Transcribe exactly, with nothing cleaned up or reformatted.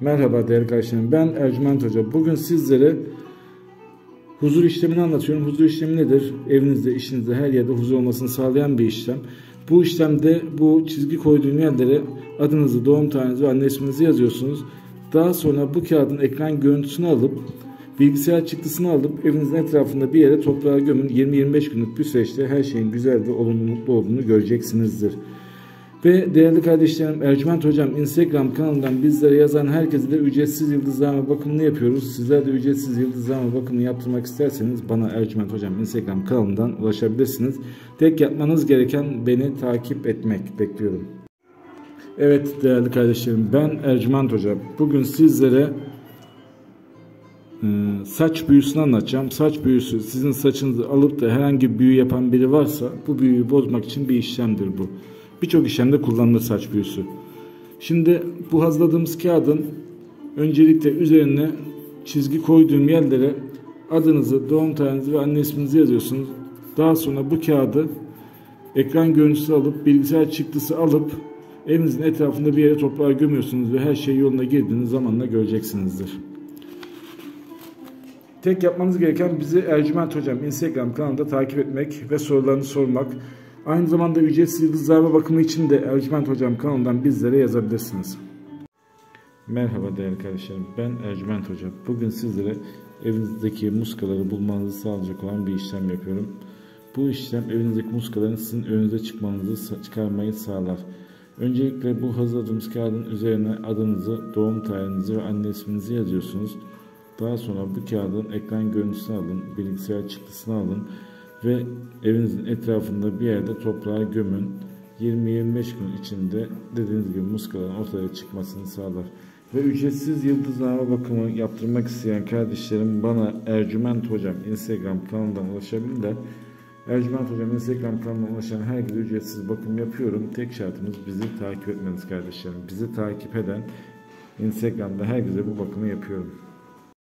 Merhaba değerli kardeşlerim, ben Ercüment Hoca. Bugün sizlere huzur işlemini anlatıyorum. Huzur işlemi nedir? Evinizde, işinizde, her yerde huzur olmasını sağlayan bir işlem. Bu işlemde bu çizgi koyduğum yerlere adınızı, doğum tarihinizi ve anne isminizi yazıyorsunuz. Daha sonra bu kağıdın ekran görüntüsünü alıp, bilgisayar çıktısını alıp evinizin etrafında bir yere toprağa gömün. yirmi yirmi beş günlük bir süreçte her şeyin güzel ve olumlu, mutlu olduğunu göreceksinizdir. Ve değerli kardeşlerim, Ercüment Hocam Instagram kanalından bizlere yazan herkese de ücretsiz yıldızlama bakımını yapıyoruz. Sizler de ücretsiz yıldızlama bakımını yaptırmak isterseniz bana Ercüment Hocam Instagram kanalından ulaşabilirsiniz. Tek yapmanız gereken beni takip etmek. Bekliyorum. Evet değerli kardeşlerim, ben Ercüment Hoca. Bugün sizlere saç büyüsünü anlatacağım. Saç büyüsü, sizin saçınızı alıp da herhangi bir büyü yapan biri varsa bu büyüyü bozmak için bir işlemdir bu. Birçok işlemde kullanılır saç büyüsü. Şimdi bu hazırladığımız kağıdın öncelikle üzerine çizgi koyduğum yerlere adınızı, doğum tarihinizi ve anne isminizi yazıyorsunuz. Daha sonra bu kağıdı ekran görüntüsü alıp, bilgisayar çıktısı alıp evinizin etrafında bir yere toprağa gömüyorsunuz ve her şey yoluna girdiğiniz zamanla göreceksinizdir. Tek yapmanız gereken bizi Ercüment Hocam Instagram kanalında takip etmek ve sorularını sormak. Aynı zamanda ücretsiz yıldızlama bakımı için de Ercüment Hocam kanalından bizlere yazabilirsiniz. Merhaba değerli kardeşlerim, ben Ercüment Hoca. Bugün sizlere evinizdeki muskaları bulmanızı sağlayacak olan bir işlem yapıyorum. Bu işlem evinizdeki muskaların sizin önünüze çıkmanızı çıkarmayı sağlar. Öncelikle bu hazırladığımız kağıdın üzerine adınızı, doğum tarihinizi ve anne isminizi yazıyorsunuz. Daha sonra bu kağıdın ekran görüntüsünü alın, bilgisayar çıktısını alın ve evinizin etrafında bir yerde toprağa gömün. yirmi yirmi beş gün içinde dediğiniz gibi muskaların ortaya çıkmasını sağlar. Ve ücretsiz yıldızlama bakımı yaptırmak isteyen kardeşlerim bana Ercüment Hocam Instagram kanalından ulaşabilirler. Ercüment Hocam Instagram kanalından ulaşan herkese ücretsiz bakım yapıyorum. Tek şartımız bizi takip etmeniz kardeşlerim. Bizi takip eden Instagram'da herkese bu bakımı yapıyorum.